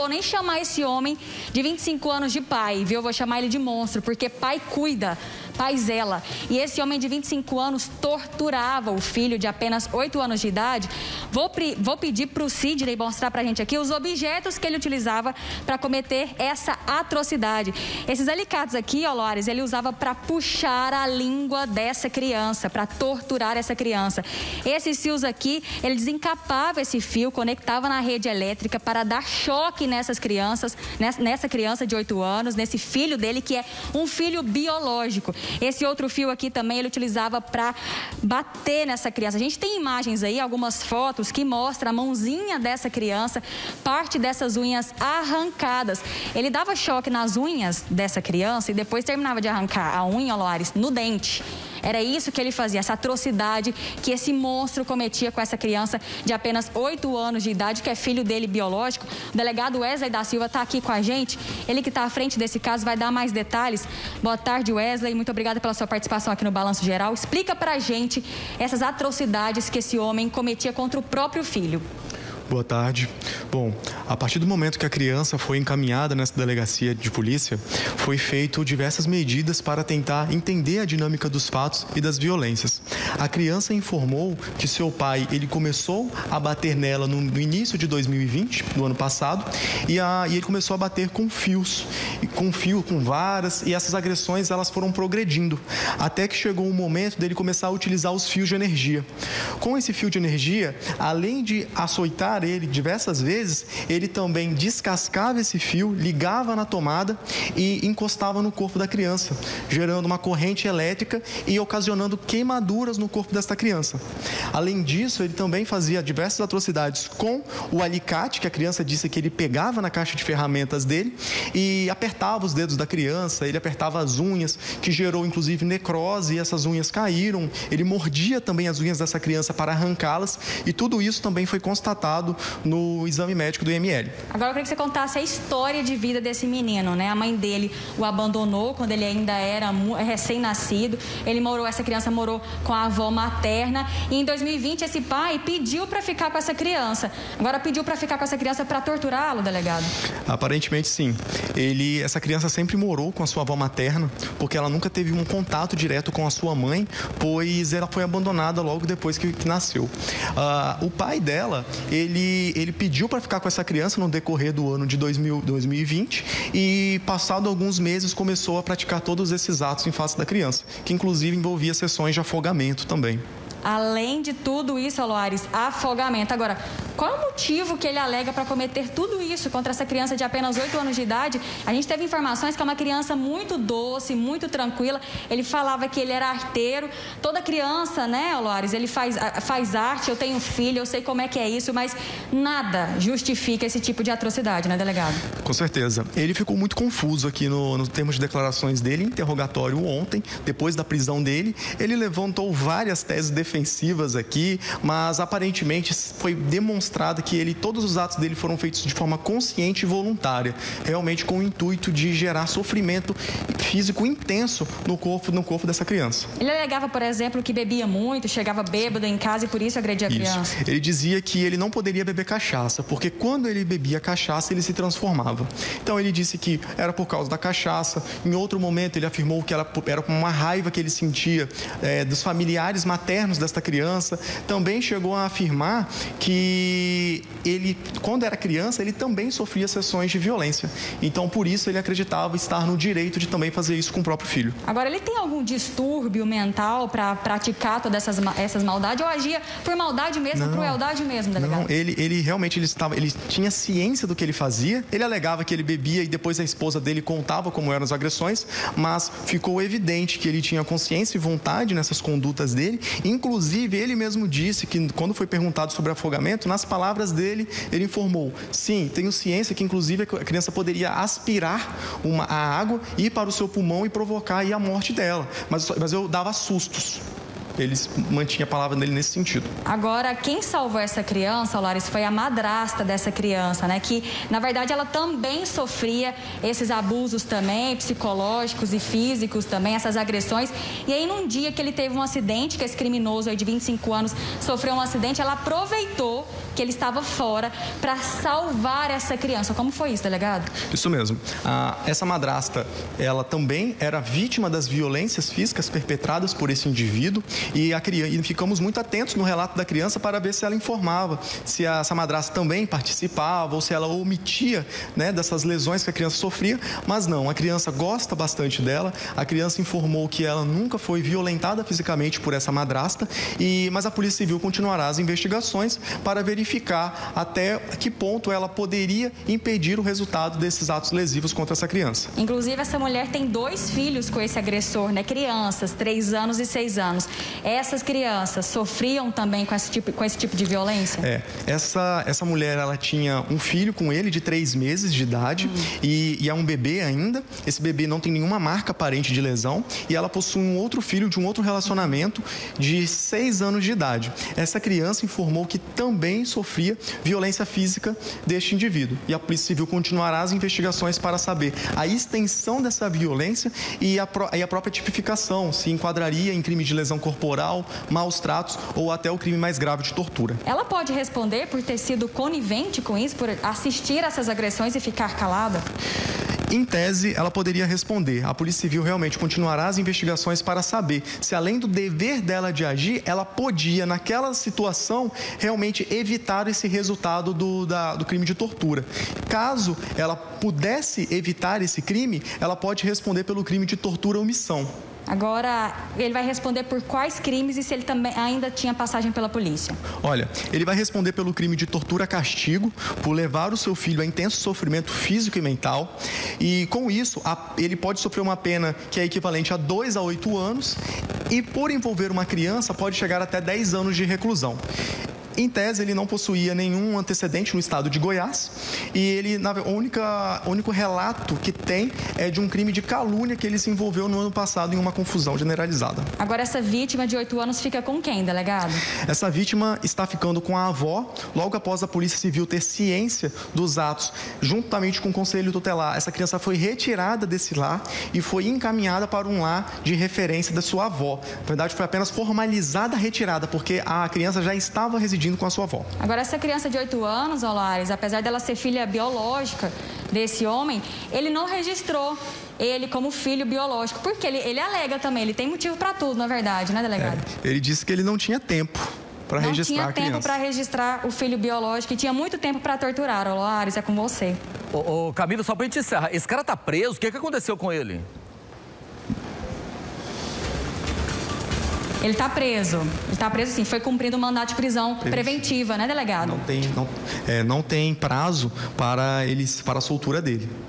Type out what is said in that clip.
vou nem chamar esse homem de 25 anos de pai, viu? Eu vou chamar ele de monstro, porque pai cuida, pai zela. E esse homem de 25 anos torturava o filho de apenas 8 anos de idade. Vou pedir para o Sidney mostrar para a gente aqui os objetos que ele utilizava para cometer essa atrocidade. Esses alicates aqui, ó, Loares, ele usava para puxar a língua dessa criança, para torturar essa criança. Esses fios aqui, ele desencapava esse fio, conectava na rede elétrica para dar choque nessas crianças, nessa criança de 8 anos, nesse filho dele que é um filho biológico. Esse outro fio aqui também ele utilizava para bater nessa criança. A gente tem imagens aí, algumas fotos que mostram a mãozinha dessa criança, parte dessas unhas arrancadas. Ele dava choque nas unhas dessa criança e depois terminava de arrancar a unha, Loares, no dente. Era isso que ele fazia, essa atrocidade que esse monstro cometia com essa criança de apenas 8 anos de idade, que é filho dele biológico. O delegado Wesley da Silva está aqui com a gente, ele que está à frente desse caso vai dar mais detalhes. Boa tarde, Wesley, muito obrigada pela sua participação aqui no Balanço Geral. Explica pra gente essas atrocidades que esse homem cometia contra o próprio filho. Boa tarde. Bom, a partir do momento que a criança foi encaminhada nessa delegacia de polícia, foi feito diversas medidas para tentar entender a dinâmica dos fatos e das violências. A criança informou que seu pai, ele começou a bater nela no início de 2020, do ano passado, e ele começou a bater com fios, com varas, e essas agressões elas foram progredindo, até que chegou o momento dele começar a utilizar os fios de energia. Com esse fio de energia, além de açoitar ele diversas vezes, ele também descascava esse fio, ligava na tomada e encostava no corpo da criança, gerando uma corrente elétrica e ocasionando queimaduras no corpo desta criança. Além disso, ele também fazia diversas atrocidades com o alicate, que a criança disse que ele pegava na caixa de ferramentas dele e apertava os dedos da criança, ele apertava as unhas, que gerou inclusive necrose, e essas unhas caíram, ele mordia também as unhas dessa criança para arrancá-las, e tudo isso também foi constatado no exame médico do IML. Agora eu queria que você contasse a história de vida desse menino, né? A mãe dele o abandonou quando ele ainda era recém-nascido. Ele morou, essa criança morou com a avó materna, e em 2020 esse pai pediu para ficar com essa criança. Agora pediu para ficar com essa criança para torturá-lo, delegado? Aparentemente sim. Essa criança sempre morou com a sua avó materna, porque ela nunca teve um contato direto com a sua mãe, pois ela foi abandonada logo depois que nasceu. O pai dela, ele pediu para ficar com essa criança no decorrer do ano de 2020, e passado alguns meses começou a praticar todos esses atos em face da criança, que inclusive envolvia sessões de afogamento também. Além de tudo isso, Loares, afogamento. Agora, qual é o motivo que ele alega para cometer tudo isso contra essa criança de apenas 8 anos de idade? A gente teve informações que é uma criança muito doce, muito tranquila. Ele falava que ele era arteiro. Toda criança, né, Loares, ele faz arte, eu tenho filho, eu sei como é que é isso, mas nada justifica esse tipo de atrocidade, né, delegado? Com certeza. Ele ficou muito confuso aqui no termo de declarações dele, interrogatório ontem, depois da prisão dele. Ele levantou várias teses defensivas aqui, mas aparentemente foi demonstrado que todos os atos dele foram feitos de forma consciente e voluntária, realmente com o intuito de gerar sofrimento físico intenso no corpo dessa criança. Ele alegava, por exemplo, que bebia muito, chegava bêbado em casa e por isso agredia a criança. Ele dizia que ele não poderia beber cachaça, porque quando ele bebia cachaça, ele se transformava. Então ele disse que era por causa da cachaça. Em outro momento ele afirmou que era uma raiva que ele sentia dos familiares maternos desta criança. Também chegou a afirmar que ele, quando era criança, ele também sofria sessões de violência. Então, por isso, ele acreditava estar no direito de também fazer isso com o próprio filho. Agora, ele tem algum distúrbio mental para praticar todas essas maldades? Ou agia por maldade mesmo, crueldade mesmo, delegado? Não, ele realmente ele tinha ciência do que ele fazia. Ele alegava que ele bebia e depois a esposa dele contava como eram as agressões, mas ficou evidente que ele tinha consciência e vontade nessas condutas dele. Inclusive, ele mesmo disse que, quando foi perguntado sobre afogamento, nas palavras dele, ele informou: sim, tenho ciência que, inclusive, a criança poderia aspirar a água, ir para o seu pulmão e provocar a morte dela, mas eu dava sustos. Ele mantinha a palavra dele nesse sentido. Agora, quem salvou essa criança, Loares, foi a madrasta dessa criança, né? Que, na verdade, ela também sofria esses abusos também, psicológicos e físicos também, essas agressões. E aí, num dia que ele teve um acidente, que esse criminoso aí de 25 anos sofreu um acidente, ela aproveitou que ele estava fora para salvar essa criança. Como foi isso, delegado? Isso mesmo. Essa madrasta, ela também era vítima das violências físicas perpetradas por esse indivíduo e ficamos muito atentos no relato da criança para ver se ela informava, se essa madrasta também participava ou se ela omitia, né, dessas lesões que a criança sofria, mas não, a criança gosta bastante dela, a criança informou que ela nunca foi violentada fisicamente por essa madrasta, mas a Polícia Civil continuará as investigações para verificar até que ponto ela poderia impedir o resultado desses atos lesivos contra essa criança. Inclusive, essa mulher tem 2 filhos com esse agressor, né? Crianças, 3 anos e 6 anos. Essas crianças sofriam também com esse tipo de violência? Essa mulher, ela tinha um filho com ele de 3 meses de idade e é um bebê ainda. Esse bebê não tem nenhuma marca aparente de lesão e ela possui um outro filho de um outro relacionamento de 6 anos de idade. Essa criança informou que também sofria violência física deste indivíduo e a Polícia Civil continuará as investigações para saber a extensão dessa violência e a própria tipificação, se enquadraria em crime de lesão corporal, maus tratos ou até o crime mais grave de tortura. Ela pode responder por ter sido conivente com isso, por assistir a essas agressões e ficar calada? Em tese, ela poderia responder. A Polícia Civil realmente continuará as investigações para saber se, além do dever dela de agir, ela podia, naquela situação, realmente evitar esse resultado do crime de tortura. Caso ela pudesse evitar esse crime, ela pode responder pelo crime de tortura ou omissão. Agora, ele vai responder por quais crimes e se ele também ainda tinha passagem pela polícia? Olha, ele vai responder pelo crime de tortura a castigo, por levar o seu filho a intenso sofrimento físico e mental. E com isso, ele pode sofrer uma pena que é equivalente a 2 a 8 anos e por envolver uma criança pode chegar até 10 anos de reclusão. Em tese, ele não possuía nenhum antecedente no estado de Goiás e o único relato que tem é de um crime de calúnia que ele se envolveu no ano passado em uma confusão generalizada. Agora, essa vítima de 8 anos fica com quem, delegado? Essa vítima está ficando com a avó, logo após a Polícia Civil ter ciência dos atos, juntamente com o Conselho Tutelar. Essa criança foi retirada desse lar e foi encaminhada para um lar de referência da sua avó. Na verdade, foi apenas formalizada a retirada, porque a criança já estava residindo com a sua avó. Agora, essa criança de 8 anos, Olares, apesar dela ser filha biológica desse homem, ele não registrou ele como filho biológico, porque ele alega também, ele tem motivo para tudo, na verdade, né, delegado? Ele disse que ele não tinha tempo para registrar a criança. Não tinha tempo para registrar o filho biológico e tinha muito tempo para torturar. Olares, é com você. Ô Camila, só para a gente encerrar, esse cara tá preso, o que aconteceu com ele? Ele está preso sim, foi cumprindo o mandato de prisão preventiva, né, delegado? Não tem prazo para a soltura dele.